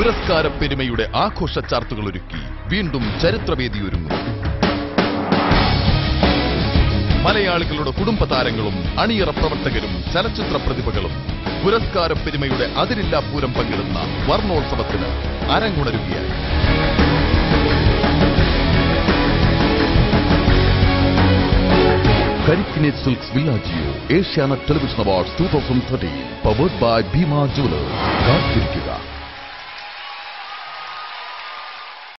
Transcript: പുരസ്കാര പെരുമയുടെ ആഘോഷ ചാർത്തുകൾ ഒരുക്കി വീണ്ടും ചരിത്രവേദി ഒരുങ്ങും. മലയാളികളുടെ കുടുംബ താരങ്ങളും അണിയറ പ്രവർത്തകരും ചലച്ചിത്ര പ്രതിഭകളും പുരസ്കാര പെരുമയുടെ അതിരില്ലാ പൂരം പങ്കിടുന്ന വർണ്ണോത്സവത്തിന് അരങ്ങുണരുകയായി. Carikinate Silks Villaggio, Asiana Television Awards 2013, powered by Bima Jewellers.